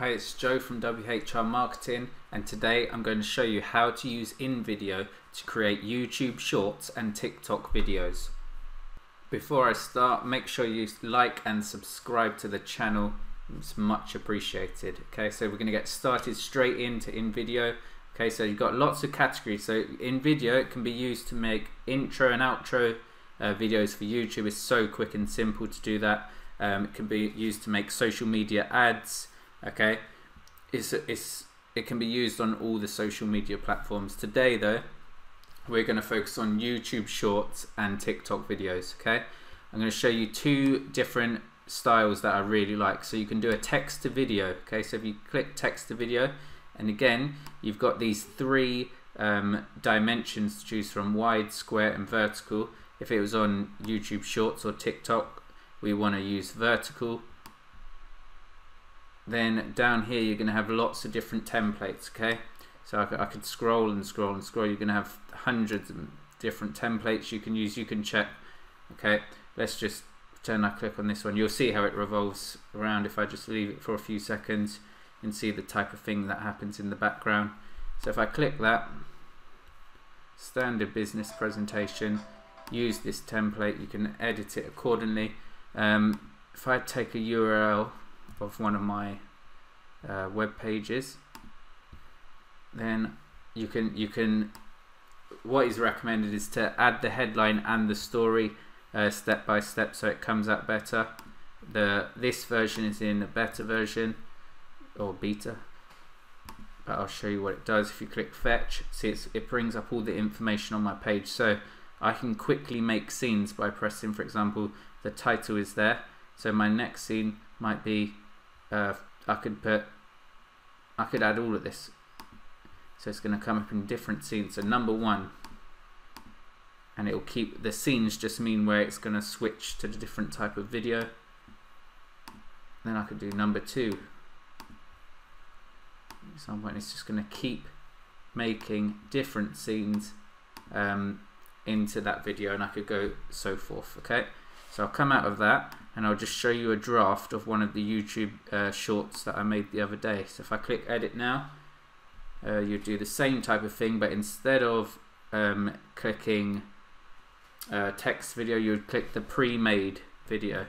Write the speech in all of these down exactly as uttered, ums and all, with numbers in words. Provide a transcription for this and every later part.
Hi, it's Joe from W H R Marketing, and today I'm going to show you how to use InVideo to create YouTube Shorts and TikTok videos. Before I start, make sure you like and subscribe to the channel. It's much appreciated. Okay, so we're going to get started straight into InVideo. Okay, so you've got lots of categories. So InVideo, it can be used to make intro and outro uh, videos for YouTube. It's so quick and simple to do that. Um, it can be used to make social media ads. Okay, it's, it's, it can be used on all the social media platforms. Today though, we're going to focus on YouTube Shorts and TikTok videos. Okay, I'm going to show you two different styles that I really like. So you can do a text to video. Okay, so if you click text to video, and again you've got these three um, dimensions to choose from: wide, square and vertical. If it was on YouTube Shorts or TikTok, we want to use vertical. Then down here you're going to have lots of different templates. Okay, so I, I could scroll and scroll and scroll. You're going to have hundreds of different templates you can use, you can check. Okay, let's just pretend I click on this one. You'll see how it revolves around. If I just leave it for a few seconds, you can see the type of thing that happens in the background. So if I click that, standard business presentation, use this template, you can edit it accordingly. Um, if I take a U R L of one of my uh, web pages, then you can you can what is recommended is to add the headline and the story uh, step by step, so it comes out better. The this version is in a better version or beta, but I'll show you what it does. If you click fetch, see it's, it brings up all the information on my page, so I can quickly make scenes by pressing, for example, the title is there, so my next scene might be Uh, I could put, I could add all of this, so it's going to come up in different scenes. So number one, and it will keep the scenes, just mean where it's going to switch to the different type of video. Then I could do number two. At some point, it's just going to keep making different scenes um, into that video, and I could go so forth. Okay. So I'll come out of that and I'll just show you a draft of one of the YouTube uh, shorts that I made the other day. So if I click edit now, uh, you do the same type of thing, but instead of um, clicking uh, text video, you would click the pre-made video.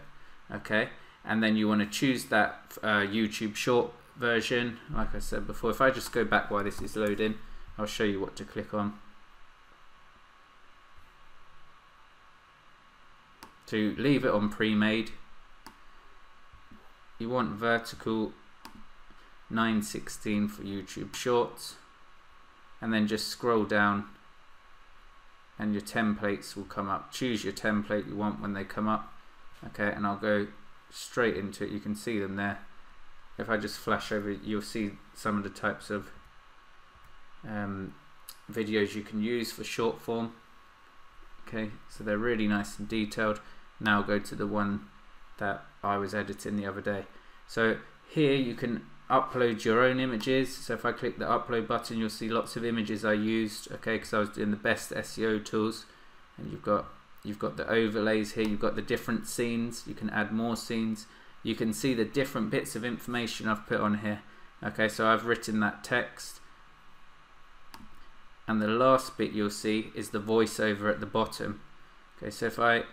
Okay, and then you want to choose that uh, YouTube short version. Like I said before, if I just go back while this is loading, I'll show you what to click on. To leave it on pre-made, you want vertical nine sixteen for YouTube Shorts, and then just scroll down and your templates will come up. Choose your template you want when they come up. Okay, and I'll go straight into it. You can see them there. If I just flash over, you'll see some of the types of um, videos you can use for short form. Okay, so they're really nice and detailed. Now go to the one that I was editing the other day. So here you can upload your own images. So if I click the upload button, you'll see lots of images I used. Okay, because I was doing the best S E O tools, and you've got you've got the overlays here. You've got the different scenes. You can add more scenes. You can see the different bits of information I've put on here. Okay, so I've written that text. And the last bit you'll see is the voiceover at the bottom. Okay, so if I,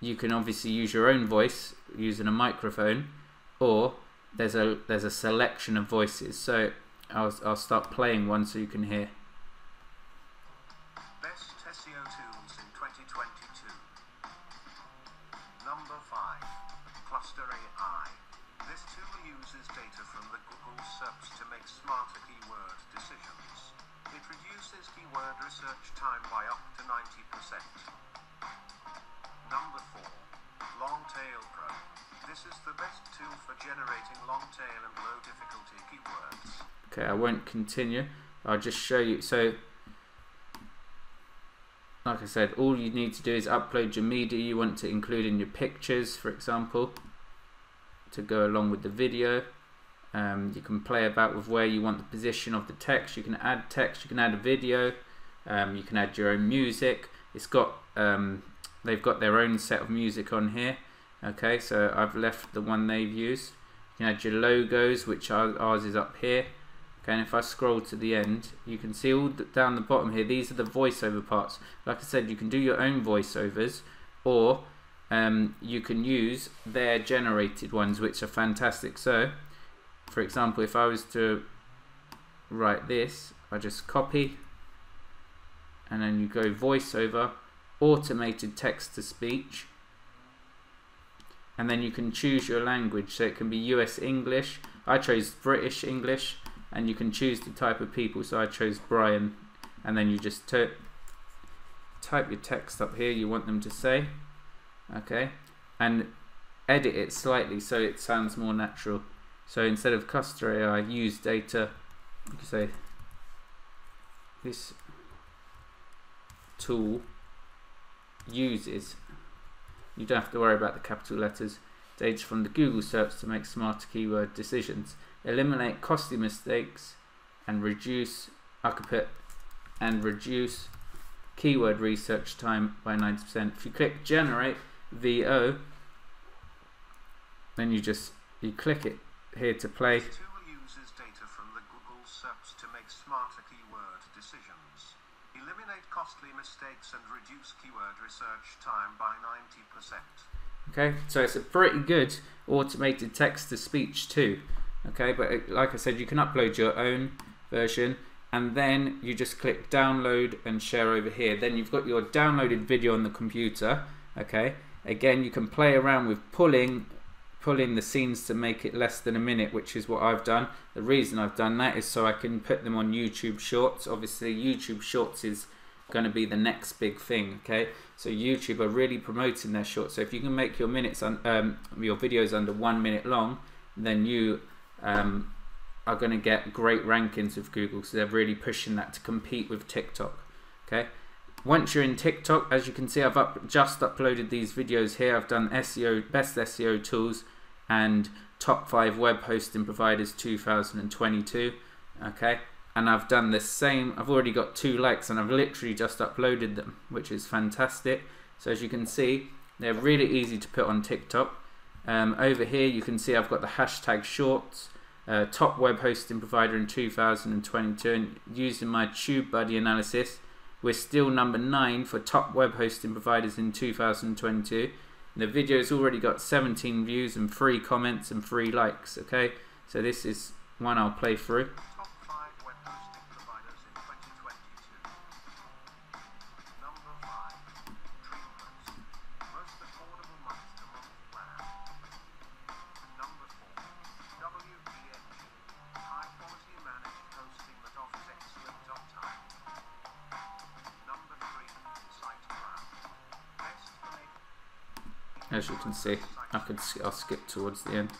you can obviously use your own voice using a microphone, or there's a there's a selection of voices. So I'll I'll start playing one so you can hear. Best S E O tools in twenty twenty-two. Number five, Cluster A I. This tool uses data from the Google search to make smarter keyword decisions. It reduces keyword research time by up to ninety percent. Number four, Long Tail Pro. This is the best tool for generating long tail and low difficulty keywords. Okay, I won't continue. I'll just show you. So, like I said, all you need to do is upload your media you want to include in your pictures, for example, to go along with the video. Um, you can play about with where you want the position of the text. You can add text, you can add a video, um, you can add your own music. It's got um, they've got their own set of music on here. Okay, so I've left the one they've used. You add your logos, which ours is up here. Okay, and if I scroll to the end, you can see all down the bottom here, these are the voiceover parts. Like I said, you can do your own voiceovers, or um, you can use their generated ones, which are fantastic. So, for example, if I was to write this, I just copy, and then you go voiceover, automated text to speech, and then you can choose your language. So it can be U S English. I chose British English, and you can choose the type of people. So I chose Brian, and then you just type your text up here you want them to say, okay, and edit it slightly so it sounds more natural. So instead of Cluster A I, use data, you can say this tool uses, you don't have to worry about the capital letters, data from the Google search to make smarter keyword decisions, eliminate costly mistakes, and reduce I could put and reduce keyword research time by ninety percent. If you click generate V O, then you just you click it here to play. This tool uses data from the Google search to make smarter keyword decisions. Eliminate costly mistakes and reduce keyword research time by ninety percent. Okay, so it's a pretty good automated text to speech too. Okay, but it, like I said, you can upload your own version, and then you just click download and share over here. Then you've got your downloaded video on the computer. Okay, again, you can play around with pulling pulling the scenes to make it less than a minute, which is what I've done. The reason I've done that is so I can put them on YouTube Shorts. Obviously, YouTube Shorts is going to be the next big thing, okay? So YouTube are really promoting their shorts. So if you can make your minutes un um, your videos under one minute long, then you um, are going to get great rankings with Google. So they're really pushing that to compete with TikTok, okay? Once you're in TikTok, as you can see, I've up, just uploaded these videos here. I've done S E O, best S E O tools, and top five web hosting providers two thousand twenty-two. Okay, and I've done the same. I've already got two likes, and I've literally just uploaded them, which is fantastic. So as you can see, they're really easy to put on TikTok. Um, over here, you can see I've got the hashtag shorts, uh, top web hosting provider in two thousand twenty-two, and using my TubeBuddy analysis, we're still number nine for top web hosting providers in two thousand twenty-two. And the video's already got seventeen views and three comments and three likes. Okay, so this is one I'll play through. Top five web hosting providers in twenty twenty-two. Number five, DreamHost, most affordable month-to-month plan. Number four, W H R, high-quality managed hosting that offers excellent uptime. As you can see, I could I'll skip towards the end.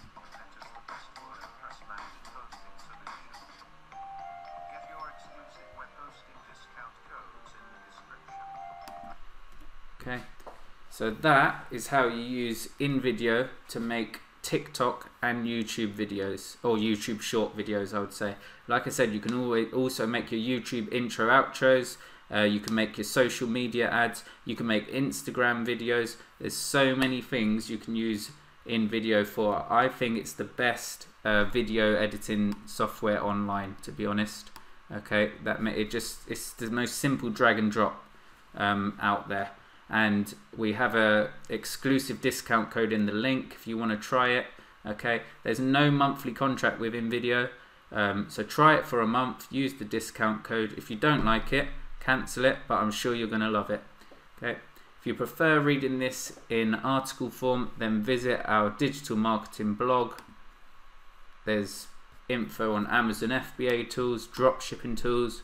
Okay, so that is how you use InVideo to make TikTok and YouTube videos, or YouTube short videos, I would say. Like I said, you can always also make your YouTube intro outros. Uh, you can make your social media ads, you can make Instagram videos. There's so many things you can use InVideo for. I think it's the best uh, video editing software online, to be honest. Okay, that it just it's the most simple drag and drop um, out there. And we have a exclusive discount code in the link if you want to try it. Okay, there's no monthly contract with InVideo, um, so try it for a month. Use the discount code. If you don't like it, cancel it, but I'm sure you're going to love it. Okay, if you prefer reading this in article form, then visit our digital marketing blog. There's info on Amazon F B A tools, drop shipping tools,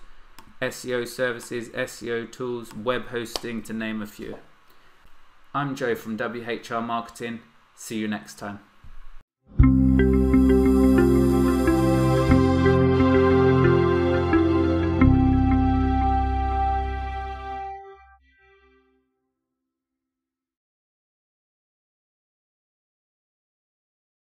S E O services, S E O tools, web hosting, to name a few. I'm Joe from W H R Marketing. See you next time.